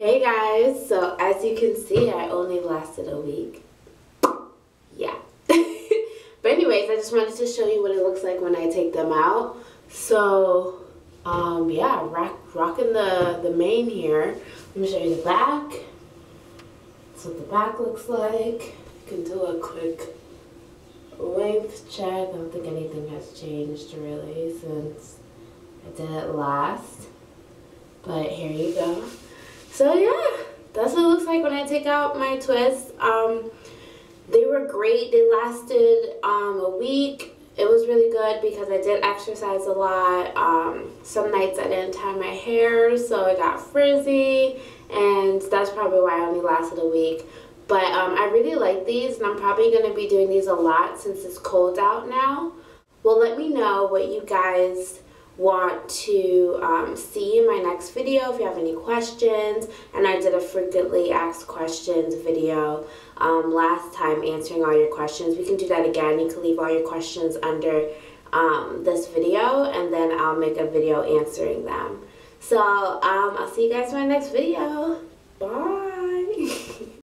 Hey guys, so as you can see, I only lasted a week. Yeah. But anyways, I just wanted to show you what it looks like when I take them out. So, yeah, rocking the mane here. Let me show you the back. That's what the back looks like. You can do a quick length check. I don't think anything has changed really since I did it last. But here you go. So yeah, that's what it looks like when I take out my twists. They were great. They lasted a week. It was really good because I did exercise a lot. Some nights I didn't tie my hair, so it got frizzy, and that's probably why I only lasted a week. But I really like these, and I'm probably going to be doing these a lot since it's cold out now. Well, let me know what you guys want to see in my next video if you have any questions. And I did a frequently asked questions video last time answering all your questions. We can do that again. You can leave all your questions under this video, and then I'll make a video answering them. So I'll see you guys in my next video. Bye.